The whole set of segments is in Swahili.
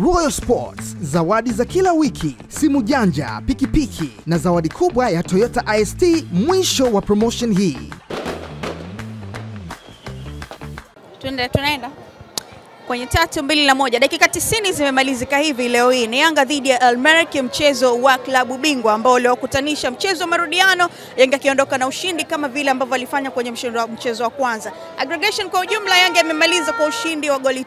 Royal Sports, zawadi za kila wiki, simu janja, pikipiki, na zawadi kubwa ya Toyota IST mwisho wa promotion hii. Tunaenda kwenye 3-2-1, dakika 90 zimemalizika hivi leo hii. Ni Yanga dhidi ya Al, mchezo wa klabu bingwa ambao leo kutanisha mchezo marudiano, Yanga kiondoka na ushindi kama vile ambavyo alifanya kwenye mchezo wa kwanza. Aggregation kwa ujumla Yanga imemaliza kwa ushindi wa goli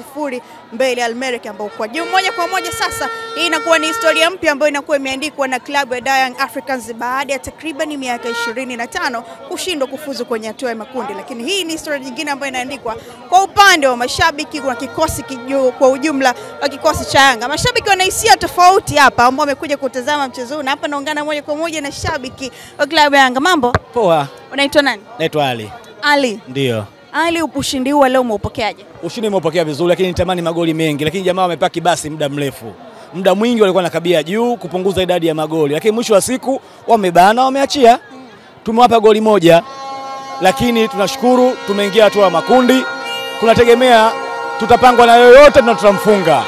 3-0 mbele Al, ambao kwa juu moja kwa moja sasa hii inakuwa ni historia mpya ambayo inakuwa imeandikwa na klabu ya Dynan Africans baada ya takriban miaka 25 kushindwa kufuzu kwenye hatua ya makundi. Lakini hii ni historia nyingine ambayo inaandikwa kwa upande wa mashabiki kwa kikosi kijuu kwa ujumla wa kikosi cha Yanga. Mashabiki wana hisia tofauti hapa ambao wamekuja kutazama mchezo huu, na hapa naungana moja kwa moja na shabiki wa klabu ya Yanga. Mambo poa. Unaitwa nani? Naitwa Ali. Ali. Ndio. Ali, ushindi huu leo umeupokeaje? Ushindi umeupokea vizuri, lakini nitamani magoli mengi, lakini jamaa wamepaki basi muda mrefu. Muda mwingi walikuwa nakabia juu kupunguza idadi ya magoli, lakini mwisho wa siku wamebana, wameachia. Tumewapa goli moja, lakini tunashukuru tumeingia hatua ya makundi. Tunategemea tutapangwa na yoyote na tutamfunga.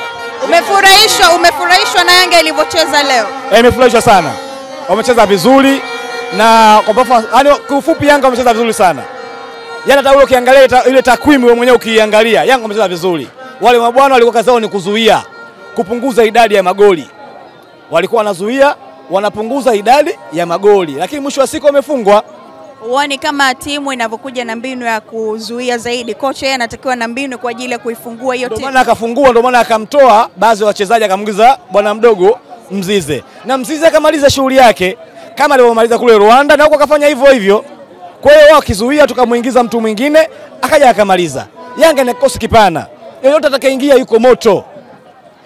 Umefurahishwa na Yanga ilivyocheza leo? Nimefurahishwa sana. Wamecheza vizuri na kwa ufupi Yanga wamecheza vizuri sana. Yana hata ule ukiangalia ile takwimu wewe mwenyewe ukiangalia, Yanga wamecheza vizuri. Wale mabwana walikuwa kazi yao ni kuzuia, kupunguza idadi ya magoli. Walikuwa wanazuia, wanapunguza idadi ya magoli. Lakini mwisho wa siku wamefungwa. Uone kama timu inavyokuja na mbinu ya kuzuia zaidi. Kocha yeye anatakiwa na mbinu kwa ajili ya kuifungua hiyo timu. Ndio maana akafungua, ndio maana akamtoa baadhi ya wachezaji akamgiza bwana mdogo Mzize. Na Mzize akamaliza shughuli yake kama alivyomaliza kule Rwanda, na huko akafanya hivyo hivyo. Kwa hiyo wao kizuia, tukamuingiza mtu mwingine akaja akamaliza. Yanga ni kikosi kipana. Yeyote atakayeingia yuko moto.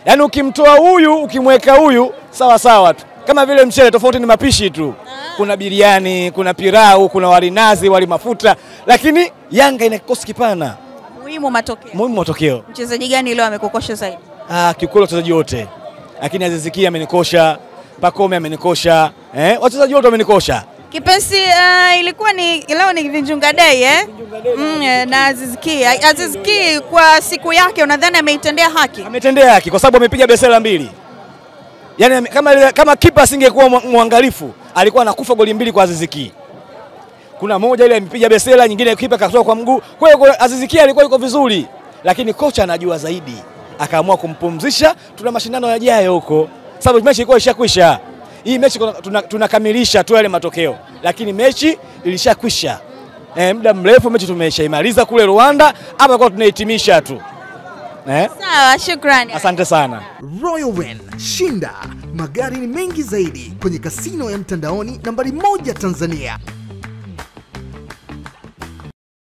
Yaani ukimtoa huyu, ukimweka huyu, sawa sawa tu. Kama vile mchele, tofauti ni mapishi tu. Kuna biriani, kuna pirau, kuna walinazi, wali mafuta. Lakini Yanga ina kikosi kipana. Muhimu matokeo. Muhimu matokeo. Mchezaji gani leo amekukosha zaidi? Kiukweli wachezaji wote. Lakini Aziz Ki amenikosha, Pacome amenikosha, wachezaji wote wamenikosha. Kipenzi, ilikuwa ni leo ni Vinjunga Day, na Aziz Ki. Aziz Ki kwa siku yake unadhani ameitendea haki? Ametendea haki kwa sababu amepiga besela 2. Yaani kama kipa asingekuwa mwangalifu, alikuwa anakufa goli 2 kwa Aziz Ki. Kuna moja ile amepiga besela, nyingine kipa katoa kwa mguu. Kwa hiyo Aziz Ki alikuwa yuko vizuri, lakini kocha anajua zaidi. Akaamua kumpumzisha, tuna mashindano yajayo huko. Sababu mechi ilikuwa ishakwisha. Hii mechi tunakamilisha tu yale matokeo, lakini mechi ilishakwisha. Muda mrefu mechi tumeshaimaliza kule Rwanda, hapa kwa tunahitimisha tu. Sawa, shukrani. Asante sana. Royal Win, shinda magari ni mengi zaidi kwenye kasino ya mtandaoni nambari 1 Tanzania.